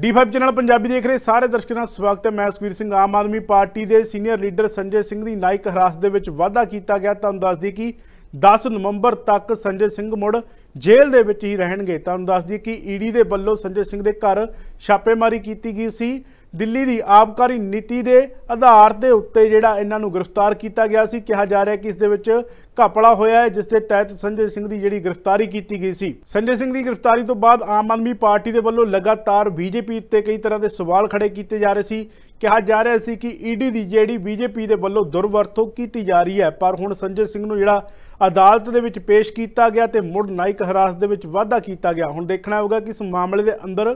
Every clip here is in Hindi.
D5 चैनल पंजाबी देख रहे सारे दर्शकों का स्वागत है। मैं सुखबीर सिंह। आम आदमी पार्टी के सीनियर लीडर संजय सिंह की नायक हिरासत दे विच वाधा किया गया। तुहानूं दस दी कि 10 नवंबर तक संजय सिंह मुड़ जेल दे विच ही रहणगे। तुहानूं दस दी कि ईडी दे वल्लों संजय सिंह दे घर छापेमारी की गई सी। दिल्ली की आबकारी नीति के आधार के उत्ते जिहड़ा इन्हां नूं गिरफ्तार किया गया सी। कहा जा रहा है कि इस दे विच घपला होया है, जिस दे तहत संजय सिंह की जिहड़ी गिरफ्तारी की गई सी। संजय सिंह की गिरफ्तारी तो बाद आम आदमी पार्टी के वलों लगातार बीजेपी उत्ते कई तरह के सवाल खड़े किए जा रहे सी। कहा जा रहा सी कि ईडी की जिहड़ी बीजेपी के वलों दुरवरतों की जा रही है, पर हुण संजय सिंह नूं जिहड़ा अदालत दे विच पेश किया गया तो मुड़ नायक हिरासत दे विच वाधा किया गया। हुण देखना होगा कि इस मामले के अंदर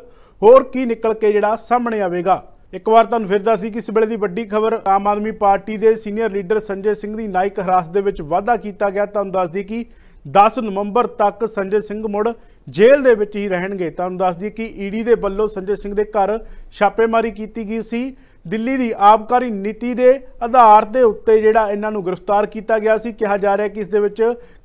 होर की निकल के जिहड़ा सामने आवेगा। एक बार तुहानूं फिर दस्सी कि इस वेले दी वड्डी खबर आम आदमी पार्टी के सीनियर लीडर संजय सिंह की नायक हिरासत दे विच वाधा किया गया। तुहानूं दस्स दी कि 10 नवंबर तक संजय सिंह मुड़ जेल दे विच ही रहणगे। तुहानूं दस्स दी कि ईडी दे वल्लों संजय सिंह दे घर छापेमारी की गई सी। दिल्ली की आबकारी नीति के आधार के उत्ते जिहड़ा इन्हां नूं गिरफ्तार किया गया सी। कहा जा रहा है कि इस दे विच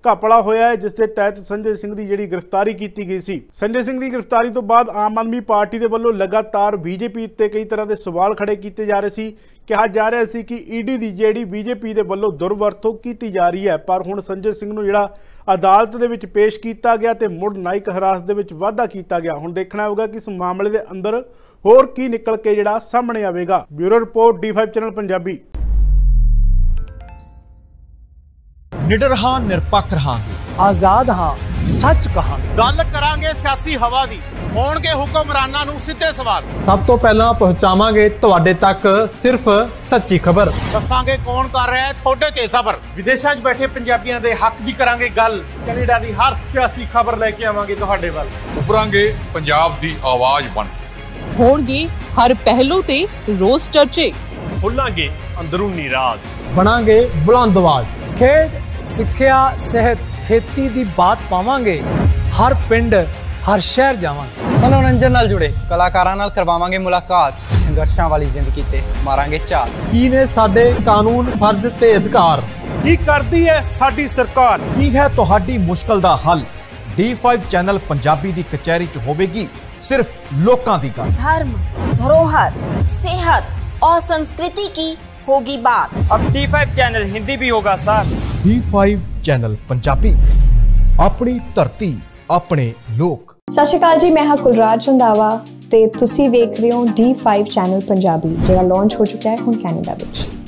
घपला होया है, जिस दे तहत संजय सिंह की जिहड़ी गिरफ्तारी की गई सी। संजय सिंह की गिरफ्तारी तो बाद आम आदमी पार्टी के वलों लगातार बीजेपी उत्ते कई तरह के सवाल खड़े किए जा रहे सी। कहा जा रहा सी कि ईडी की जिहड़ी बीजेपी के वलों दुरवरतों की जा रही है, पर हुण संजय सिंह नूं जिहड़ा अदालत दे विच पेश किया गया तो मुड़ नायक हिरासत दे विच वाधा किया गया। हुण देखना होगा कि इस मामले के अंदर होर की निकल के जिहड़ा सामने आवेगा। Bureau report D5 channel Punjabi. निडर हां, निरपक्ष रहांगे, आजाद हां, सच कहांगे, गल करांगे सियासी हवा दी, होणगे हुक्मरानां नूं सीधे सवाल, सब तो पहला पहुंचावांगे तुहाडे तक सिर्फ सच्ची खबर, दस्सांगे कौन कर रहा है तुहाडे ते सबर, विदेशां 'च बैठे पंजाबियां दे हक दी करांगे गल, कनेडा दी हर सियासी खबर लेके आवांगे तुहाडे वल, उभरांगे पंजाब दी आवाज बन होणगे हर पहलू ते रोज चर्चे, खोलांगे अंदरूनी राज, बनांगे बुलंद आवाज, खेड, सिक्ख्या, सेहत, खेती दी बात पावांगे, हर पिंड हर शहर जावांगे, मनोरंजन नाल जुड़े कलाकारां नाल करवावांगे मुलाकात, संघर्षां वाली जिंदगी ते मारांगे झात। की ने साडे कानून फर्ज ते अधिकार, की करदी है साडी सरकार, की है तुहाडी मुश्किल दा हल। D5 चैनल पंजाबी दी कचहरी च होवेगी सिर्फ लोकां दी गल, धर्म, धरोहर, सेहत और संस्कृति की होगी बात। अब D5 चैनल हिंदी भी होगा साथ। D5 चैनल पंजाबी, अपनी धरती, अपने लोग। सत श्री अकाल जी, मैं हां कुलराज रंधावा ते तुसी वेख रहे हो D5 चैनल पंजाबी, जो लॉन्च हो चुका है हुण कैनेडा विच।